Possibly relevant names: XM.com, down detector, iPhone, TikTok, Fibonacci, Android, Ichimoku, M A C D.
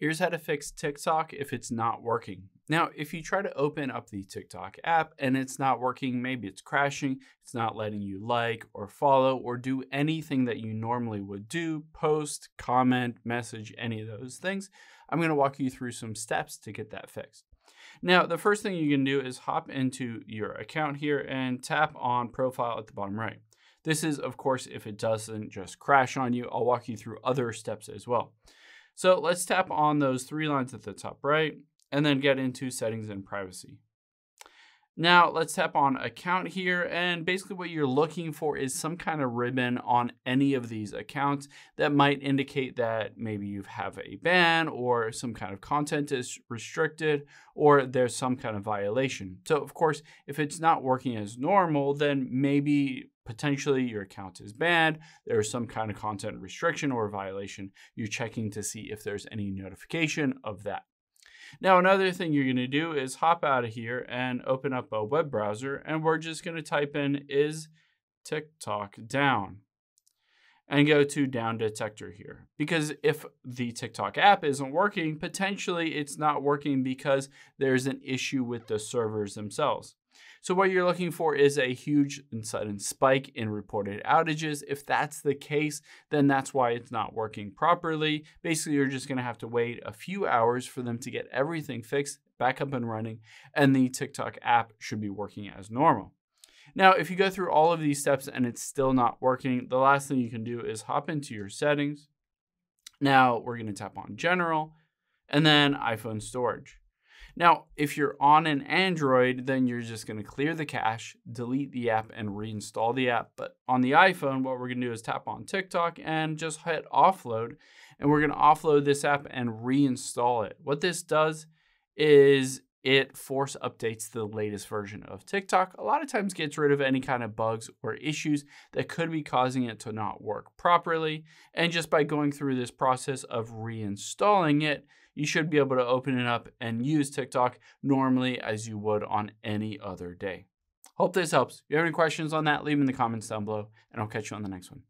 Here's how to fix TikTok if it's not working. Now, if you try to open up the TikTok app and it's not working, maybe it's crashing, it's not letting you like or follow or do anything that you normally would do, post, comment, message, any of those things, I'm gonna walk you through some steps to get that fixed. Now, the first thing you can do is hop into your account here and tap on profile at the bottom right. This is, of course, if it doesn't just crash on you. I'll walk you through other steps as well. So let's tap on those three lines at the top right and then get into settings and privacy. Now let's tap on account here, and basically what you're looking for is some kind of ribbon on any of these accounts that might indicate that maybe you have a ban or some kind of content is restricted or there's some kind of violation. So of course, if it's not working as normal, then maybe potentially your account is banned, there's some kind of content restriction or violation. You're checking to see if there's any notification of that. Now, another thing you're gonna do is hop out of here and open up a web browser, and we're just gonna type in "is TikTok down?" and go to down detector here. Because if the TikTok app isn't working, potentially it's not working because there's an issue with the servers themselves. So what you're looking for is a huge and sudden spike in reported outages. If that's the case, then that's why it's not working properly. Basically, you're just gonna have to wait a few hours for them to get everything fixed, back up and running, and the TikTok app should be working as normal. Now, if you go through all of these steps and it's still not working, the last thing you can do is hop into your settings. Now we're gonna tap on general and then iPhone storage. Now, if you're on an Android, then you're just gonna clear the cache, delete the app, and reinstall the app. But on the iPhone, what we're gonna do is tap on TikTok and just hit offload. And we're gonna offload this app and reinstall it. What this does is it force updates the latest version of TikTok. A lot of times gets rid of any kind of bugs or issues that could be causing it to not work properly. And just by going through this process of reinstalling it, you should be able to open it up and use TikTok normally as you would on any other day. Hope this helps. If you have any questions on that, leave them in the comments down below, and I'll catch you on the next one.